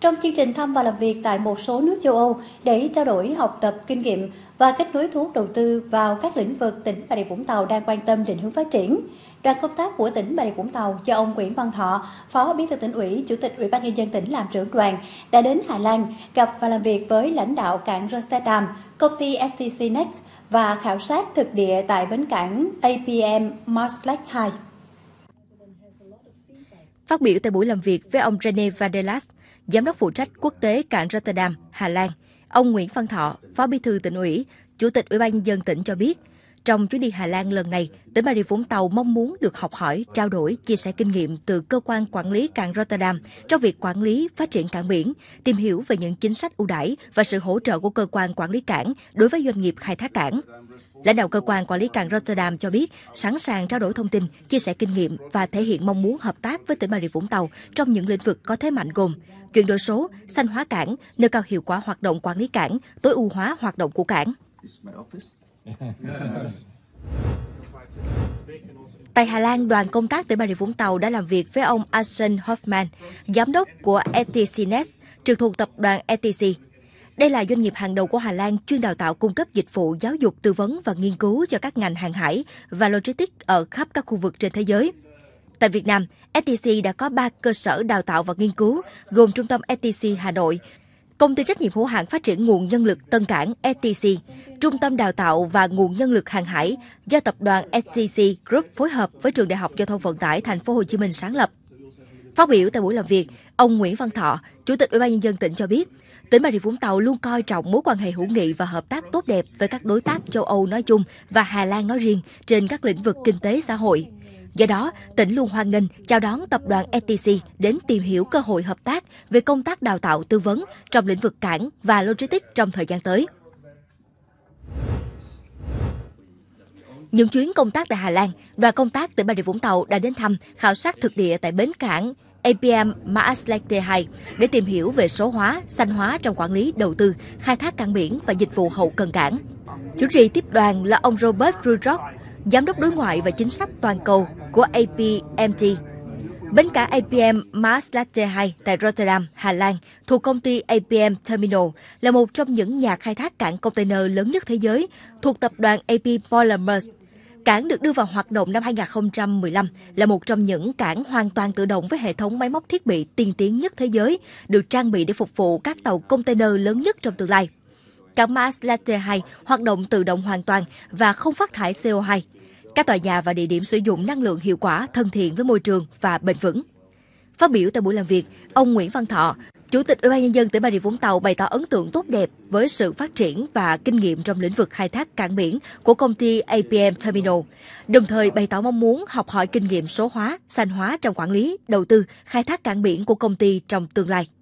trong chương trình thăm và làm việc tại một số nước châu Âu để trao đổi, học tập kinh nghiệm và kết nối thu hút đầu tư vào các lĩnh vực tỉnh Bà Rịa Vũng Tàu đang quan tâm định hướng phát triển. Đoàn công tác của tỉnh Bà Rịa Vũng Tàu do ông Nguyễn Văn Thọ, Phó Bí thư Tỉnh ủy, Chủ tịch Ủy ban nhân dân tỉnh làm trưởng đoàn, đã đến Hà Lan gặp và làm việc với lãnh đạo cảng Rotterdam, công ty STC Next và khảo sát thực địa tại bến cảng APM Maasvlakte II. Phát biểu tại buổi làm việc với ông René Vadelas, Giám đốc phụ trách quốc tế cảng Rotterdam, Hà Lan, ông Nguyễn Văn Thọ, Phó Bí thư Tỉnh ủy, Chủ tịch Ủy ban nhân dân tỉnh cho biết, trong chuyến đi Hà Lan lần này, tỉnh Bà Rịa Vũng Tàu mong muốn được học hỏi, trao đổi, chia sẻ kinh nghiệm từ cơ quan quản lý cảng Rotterdam trong việc quản lý, phát triển cảng biển, tìm hiểu về những chính sách ưu đãi và sự hỗ trợ của cơ quan quản lý cảng đối với doanh nghiệp khai thác cảng. Lãnh đạo cơ quan quản lý cảng Rotterdam cho biết sẵn sàng trao đổi thông tin, chia sẻ kinh nghiệm và thể hiện mong muốn hợp tác với tỉnh Bà Rịa Vũng Tàu trong những lĩnh vực có thế mạnh gồm chuyển đổi số, xanh hóa cảng, nâng cao hiệu quả hoạt động quản lý cảng, tối ưu hóa hoạt động của cảng. Tại Hà Lan, đoàn công tác tỉnh Bà Rịa Vũng Tàu đã làm việc với ông Arsen Hoffman, giám đốc của STC Next, trực thuộc tập đoàn STC. Đây là doanh nghiệp hàng đầu của Hà Lan chuyên đào tạo, cung cấp dịch vụ, giáo dục, tư vấn và nghiên cứu cho các ngành hàng hải và logistics ở khắp các khu vực trên thế giới. Tại Việt Nam, STC đã có 3 cơ sở đào tạo và nghiên cứu, gồm Trung tâm STC Hà Nội, Công ty trách nhiệm hữu hạn phát triển nguồn nhân lực Tân Cảng STC, Trung tâm đào tạo và nguồn nhân lực hàng hải do tập đoàn STC Group phối hợp với Trường Đại học Giao thông Vận tải Thành phố Hồ Chí Minh sáng lập. Phát biểu tại buổi làm việc, ông Nguyễn Văn Thọ, Chủ tịch Ủy ban nhân dân tỉnh cho biết, tỉnh Bà Rịa Vũng Tàu luôn coi trọng mối quan hệ hữu nghị và hợp tác tốt đẹp với các đối tác châu Âu nói chung và Hà Lan nói riêng trên các lĩnh vực kinh tế xã hội. Do đó, tỉnh luôn hoan nghênh chào đón tập đoàn STC đến tìm hiểu cơ hội hợp tác về công tác đào tạo, tư vấn trong lĩnh vực cảng và logistics trong thời gian tới. Những chuyến công tác tại Hà Lan, đoàn công tác tỉnh Bà Rịa Vũng Tàu đã đến thăm, khảo sát thực địa tại bến cảng APM Maasvlakte II để tìm hiểu về số hóa, xanh hóa trong quản lý, đầu tư, khai thác cảng biển và dịch vụ hậu cần cảng. Chủ trì tiếp đoàn là ông Robert Rudrock, Giám đốc đối ngoại và chính sách toàn cầu của APMT. Bến cảng APM Maasvlakte II tại Rotterdam, Hà Lan, thuộc công ty APM Terminal, là một trong những nhà khai thác cảng container lớn nhất thế giới, thuộc tập đoàn AP Polymers. Cảng được đưa vào hoạt động năm 2015, là một trong những cảng hoàn toàn tự động với hệ thống máy móc thiết bị tiên tiến nhất thế giới, được trang bị để phục vụ các tàu container lớn nhất trong tương lai. Cảng Maasvlakte II hoạt động tự động hoàn toàn và không phát thải CO2. Các tòa nhà và địa điểm sử dụng năng lượng hiệu quả, thân thiện với môi trường và bền vững. Phát biểu tại buổi làm việc, ông Nguyễn Văn Thọ, Chủ tịch Ủy ban nhân dân tỉnh Bà Rịa Vũng Tàu bày tỏ ấn tượng tốt đẹp với sự phát triển và kinh nghiệm trong lĩnh vực khai thác cảng biển của công ty APM Terminal, đồng thời bày tỏ mong muốn học hỏi kinh nghiệm số hóa, xanh hóa trong quản lý, đầu tư, khai thác cảng biển của công ty trong tương lai.